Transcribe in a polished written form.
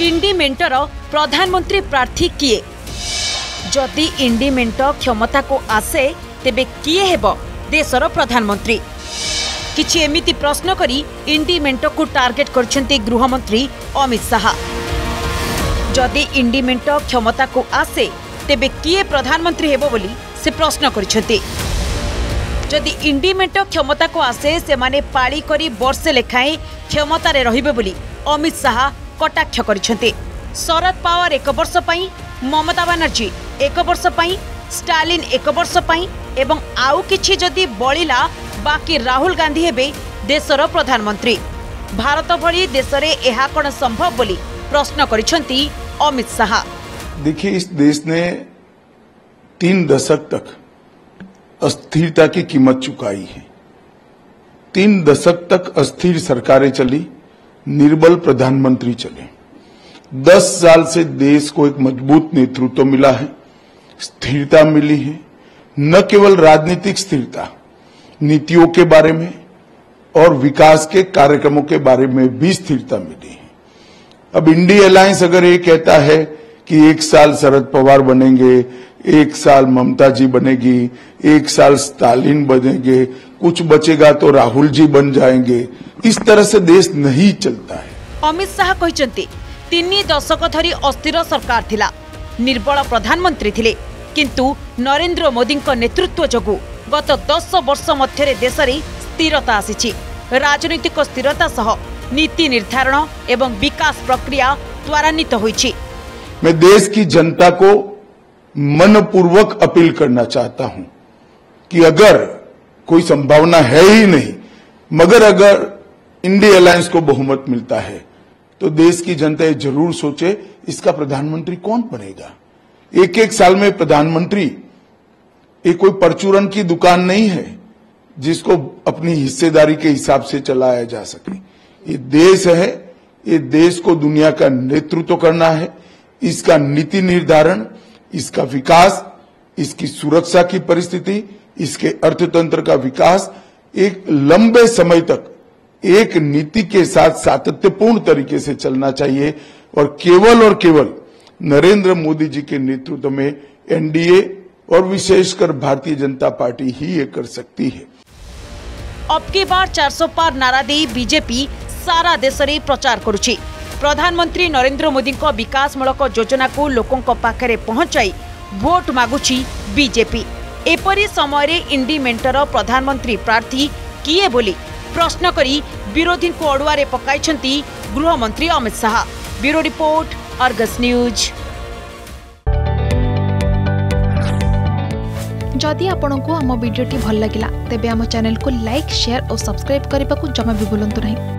इंडी mentor प्रधानमंत्री प्रार्थी किए जदि इंडी मेंटर क्षमता को आसे तेबे किए हेबो देशर प्रधानमंत्री किछि एमिति प्रश्न करी इंडी मेंटर को टार्गेट करछन्ती गृहमंत्री अमित शाह। जदि इंडी मेंटर क्षमता को आसे तेबे किए प्रधानमंत्री हेबो बोली से प्रश्न करिसथि। जदि इंडी मेंटर क्षमता को आसे से माने पाळी करी वर्षे लेखाएं क्षमतार रहिबे बोली अमित शाह कटाक्ष करिसथि। शरद पवार एक वर्ष पई, ममता बनर्जी एक वर्ष पई, स्टालिन एक वर्ष पई एवं आउ किछि जदि बळिला बाकी राहुल गांधी हेबे देशर प्रधानमंत्री। भारत भली देशरे एहा कोन संभव बोली प्रश्न करिसथि अमित शाह। देखिए, इस देश ने 3 दशक तक अस्थिरता की कीमत चुकाई है। 3 दशक तक अस्थिर सरकारें चली, निर्बल प्रधानमंत्री चले। 10 साल से देश को एक मजबूत नेतृत्व मिला है, स्थिरता मिली है, न केवल राजनीतिक स्थिरता, नीतियों के बारे में और विकास के कार्यक्रमों के बारे में भी स्थिरता मिली है। अब इंडी अलायंस अगर ये कहता है कि 1 साल शरद पवार बनेंगे, 1 साल ममता जी बनेगी, 1 साल स्टालिन बनेंगे, कुछ बचेगा तो राहुल जी बन जाएंगे, इस तरह से देश नहीं चलता है। अमित शाह कहते 3 दशक धरी अस्थिर सरकार थिला, निर्बल प्रधानमंत्री थिले, किंतु नरेंद्र मोदी नेतृत्व जगू गत 10 वर्ष मध्य देश में स्थिरता आसी। राजनीतिक स्थिरता सह नीति निर्धारण एवं विकास प्रक्रिया त्वरान्वित होइछि। मैं देश की जनता को मनपूर्वक अपील करना चाहता हूं कि अगर कोई संभावना है ही नहीं, मगर अगर इंडी अलायंस को बहुमत मिलता है तो देश की जनता ये जरूर सोचे इसका प्रधानमंत्री कौन बनेगा। 1-1 साल में प्रधानमंत्री ये कोई परचूरन की दुकान नहीं है जिसको अपनी हिस्सेदारी के हिसाब से चलाया जा सके। ये देश है, ये देश को दुनिया का नेतृत्व करना है, इसका नीति निर्धारण, इसका विकास, इसकी सुरक्षा की परिस्थिति, इसके अर्थतंत्र का विकास एक लंबे समय तक एक नीति के साथ सातत्यपूर्ण तरीके से चलना चाहिए और केवल नरेंद्र मोदी जी के नेतृत्व में एनडीए और विशेषकर भारतीय जनता पार्टी ही ये कर सकती है। अब की बार 400 पार नारा दे बीजेपी सारा देश में प्रचार करुची। प्रधानमंत्री नरेंद्र मोदी को विकासमूलक योजना को लोकों को पाखरे पहुंचाई भोट मागुची बीजेपी। एपरी समय रे इंडी मेंटर प्रधानमंत्री प्रार्थी किए बोली प्रश्न करी विरोधी को अड़ुआरे पकाइछंती गृहमंत्री Amit Shah. Bureau report, Argus news. जदि आपंक आम भिडी भल लगा तेब आम चैनल को लाइक, शेयर और सब्सक्राइब करने को जमा भी भूलु ना।